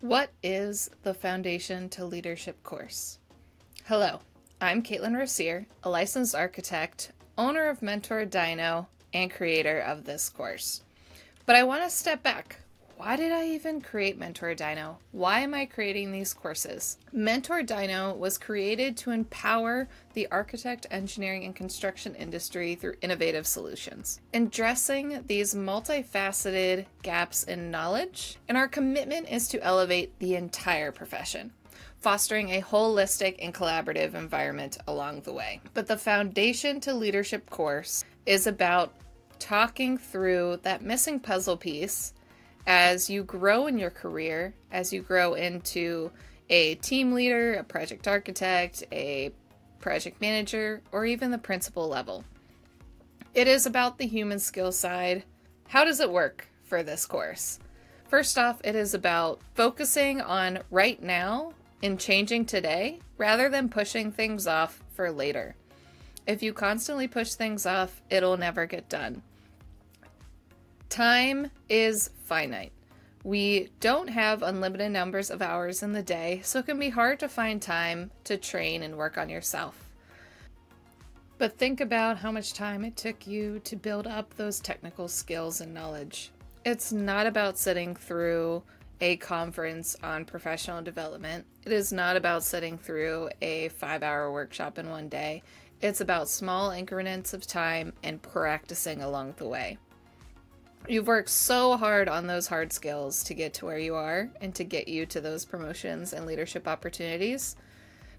What is the Foundation to Leadership course? Hello, I'm Katelyn Rossier, a licensed architect, owner of mentorDINO, and creator of this course. But I want to step back. Why did I even create mentorDINO? Why am I creating these courses? mentorDINO was created to empower the architect, engineering, and construction industry through innovative solutions, addressing these multifaceted gaps in knowledge. And our commitment is to elevate the entire profession, fostering a holistic and collaborative environment along the way. But the Foundation to Leadership course is about talking through that missing puzzle piece as you grow in your career, as you grow into a team leader, a project architect, a project manager, or even the principal level. It is about the human skill side. How does it work for this course? First off, it is about focusing on right now and changing today rather than pushing things off for later. If you constantly push things off, it'll never get done. Time is finite. We don't have unlimited numbers of hours in the day, so it can be hard to find time to train and work on yourself. But think about how much time it took you to build up those technical skills and knowledge. It's not about sitting through a conference on professional development. It is not about sitting through a 5-hour workshop in one day. It's about small increments of time and practicing along the way. You've worked so hard on those hard skills to get to where you are and to get you to those promotions and leadership opportunities,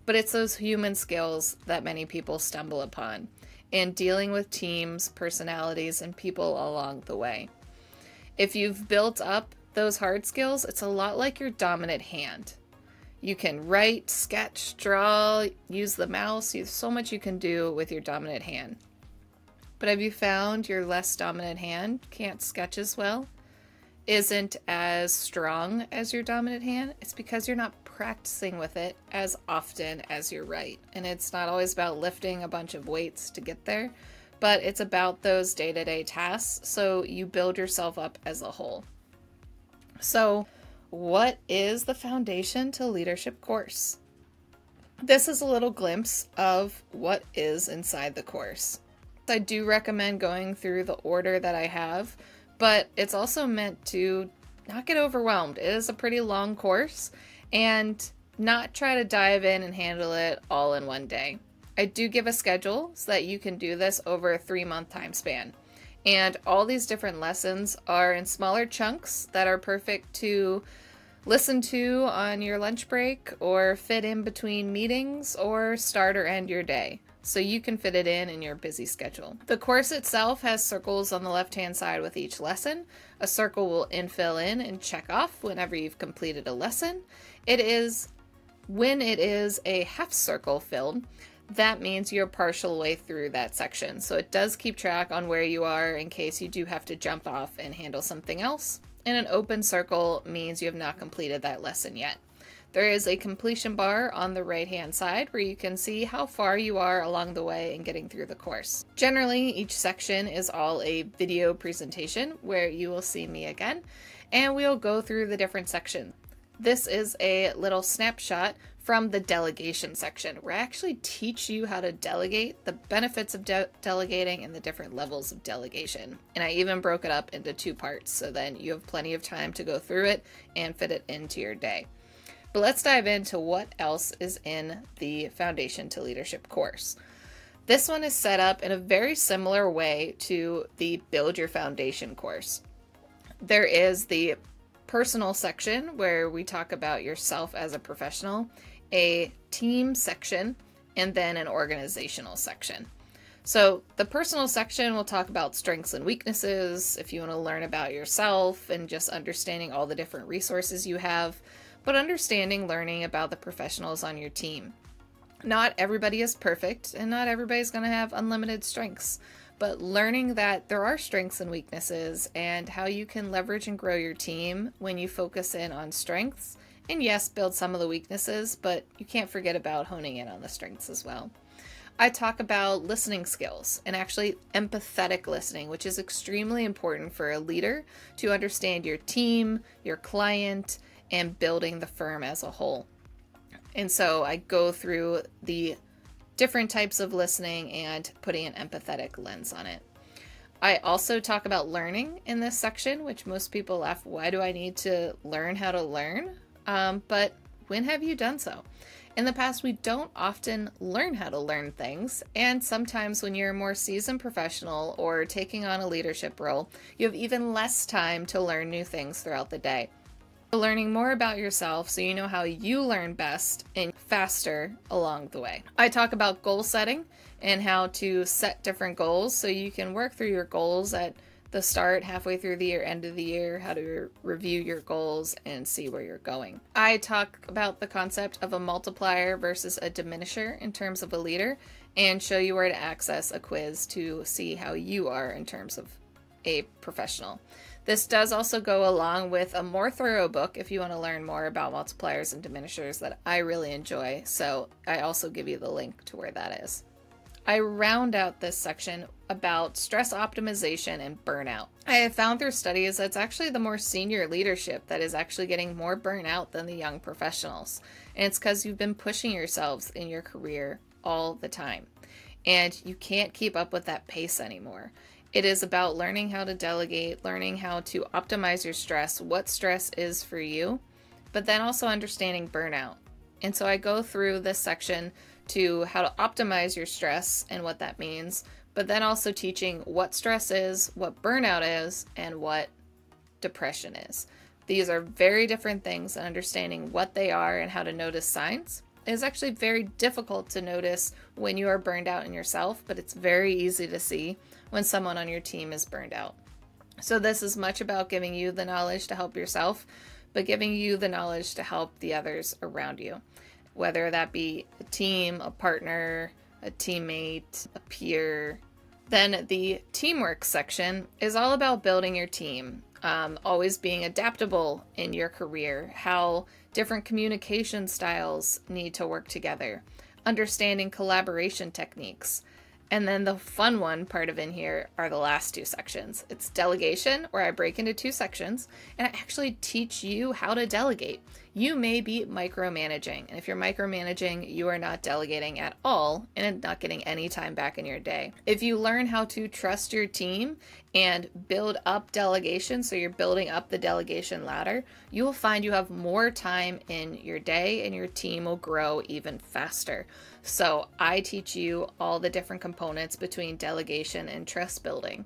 but it's those human skills that many people stumble upon and dealing with teams, personalities, and people along the way. If you've built up those hard skills, it's a lot like your dominant hand. You can write, sketch, draw, use the mouse. There's so much you can do with your dominant hand. But have you found your less dominant hand can't sketch as well, isn't as strong as your dominant hand? It's because you're not practicing with it as often as your right. And it's not always about lifting a bunch of weights to get there, but it's about those day-to-day tasks, so you build yourself up as a whole. So, what is the Foundation to Leadership course? This is a little glimpse of what is inside the course. I do recommend going through the order that I have, but it's also meant to not get overwhelmed. It is a pretty long course, and not try to dive in and handle it all in one day. I do give a schedule so that you can do this over a 3-month time span. And all these different lessons are in smaller chunks that are perfect to listen to on your lunch break or fit in between meetings or start or end your day, so you can fit it in your busy schedule. The course itself has circles on the left-hand side with each lesson. A circle will infill in and check off whenever you've completed a lesson. When it is a half circle filled, that means you're partial way through that section. So it does keep track on where you are in case you do have to jump off and handle something else. And an open circle means you have not completed that lesson yet. There is a completion bar on the right-hand side where you can see how far you are along the way in getting through the course. Generally, each section is all a video presentation where you will see me again, and we'll go through the different sections. This is a little snapshot from the delegation section, where I actually teach you how to delegate, the benefits of delegating, and the different levels of delegation. And I even broke it up into 2 parts, so then you have plenty of time to go through it and fit it into your day. But let's dive into what else is in the Foundation to Leadership course. This one is set up in a very similar way to the Build Your Foundation course. There is the personal section where we talk about yourself as a professional, a team section, and then an organizational section. So the personal section will talk about strengths and weaknesses, if you want to learn about yourself and just understanding all the different resources you have, but understanding, learning about the professionals on your team. Not everybody is perfect, and not everybody's going to have unlimited strengths, but learning that there are strengths and weaknesses and how you can leverage and grow your team when you focus in on strengths, and yes, build some of the weaknesses, but you can't forget about honing in on the strengths as well. I talk about listening skills and actually empathetic listening, which is extremely important for a leader to understand your team, your client, and building the firm as a whole. And so I go through the different types of listening and putting an empathetic lens on it. I also talk about learning in this section, which most people laugh, why do I need to learn how to learn? But when have you done so? In the past, we don't often learn how to learn things, and sometimes when you're a more seasoned professional or taking on a leadership role, you have even less time to learn new things throughout the day. So learning more about yourself so you know how you learn best and faster along the way. I talk about goal setting and how to set different goals so you can work through your goals at the start, halfway through the year, end of the year, how to review your goals and see where you're going. I talk about the concept of a multiplier versus a diminisher in terms of a leader and show you where to access a quiz to see how you are in terms of a professional. This does also go along with a more thorough book if you want to learn more about multipliers and diminishers that I really enjoy, so I also give you the link to where that is. I round out this section about stress optimization and burnout. I have found through studies that it's actually the more senior leadership that is actually getting more burnout than the young professionals. And it's because you've been pushing yourselves in your career all the time. And you can't keep up with that pace anymore. It is about learning how to delegate, learning how to optimize your stress, what stress is for you, but then also understanding burnout. And so I go through this section to how to optimize your stress and what that means, but then also teaching what stress is, what burnout is, and what depression is. These are very different things, and understanding what they are and how to notice signs. It is actually very difficult to notice when you are burned out in yourself, but it's very easy to see when someone on your team is burned out. So this is much about giving you the knowledge to help yourself, but giving you the knowledge to help the others around you, whether that be a team, a partner, a teammate, a peer. Then the teamwork section is all about building your team, always being adaptable in your career, how different communication styles need to work together, understanding collaboration techniques. And then the fun one part of in here are the last two sections. It's delegation, where I break into two sections, and I actually teach you how to delegate. You may be micromanaging, and if you're micromanaging, you are not delegating at all and not getting any time back in your day. If you learn how to trust your team and build up delegation, so you're building up the delegation ladder, you will find you have more time in your day and your team will grow even faster. So I teach you all the different components between delegation and trust building,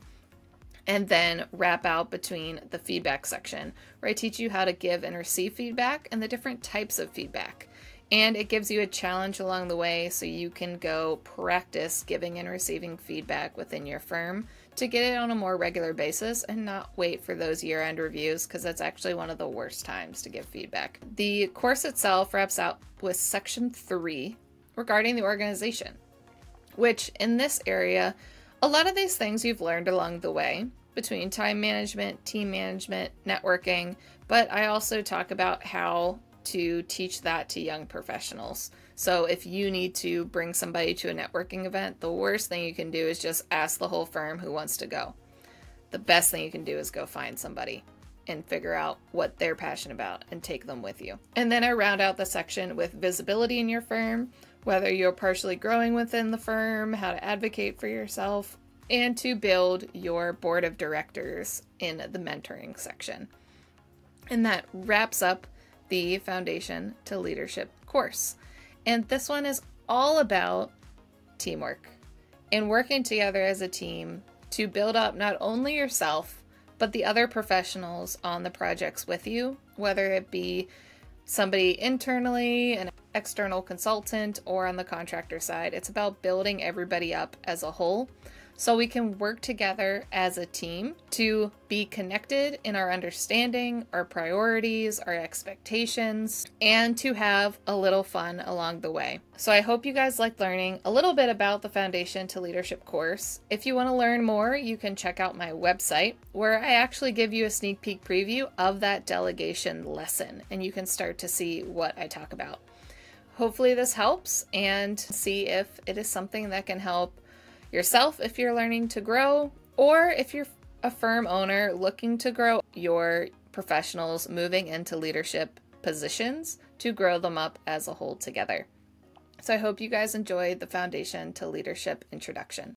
and then wrap out between the feedback section, where I teach you how to give and receive feedback and the different types of feedback. And it gives you a challenge along the way so you can go practice giving and receiving feedback within your firm to get it on a more regular basis and not wait for those year-end reviews, because that's actually one of the worst times to give feedback. The course itself wraps up with section 3 regarding the organization, which in this area, a lot of these things you've learned along the way between time management, team management, networking, but I also talk about how to teach that to young professionals. So if you need to bring somebody to a networking event, the worst thing you can do is just ask the whole firm who wants to go. The best thing you can do is go find somebody and figure out what they're passionate about and take them with you. And then I round out the section with visibility in your firm, whether you're partially growing within the firm, how to advocate for yourself, and to build your board of directors in the mentoring section. And that wraps up the Foundation to Leadership course. And this one is all about teamwork and working together as a team to build up not only yourself, but the other professionals on the projects with you, whether it be somebody internally, an external consultant, or on the contractor side. It's about building everybody up as a whole so we can work together as a team to be connected in our understanding, our priorities, our expectations, and to have a little fun along the way. So I hope you guys liked learning a little bit about the Foundation to Leadership course. If you want to learn more, you can check out my website, where I actually give you a sneak peek preview of that delegation lesson, and you can start to see what I talk about. Hopefully this helps, and see if it is something that can help yourself if you're learning to grow, or if you're a firm owner looking to grow your professionals moving into leadership positions to grow them up as a whole together. So I hope you guys enjoyed the Foundation to Leadership introduction.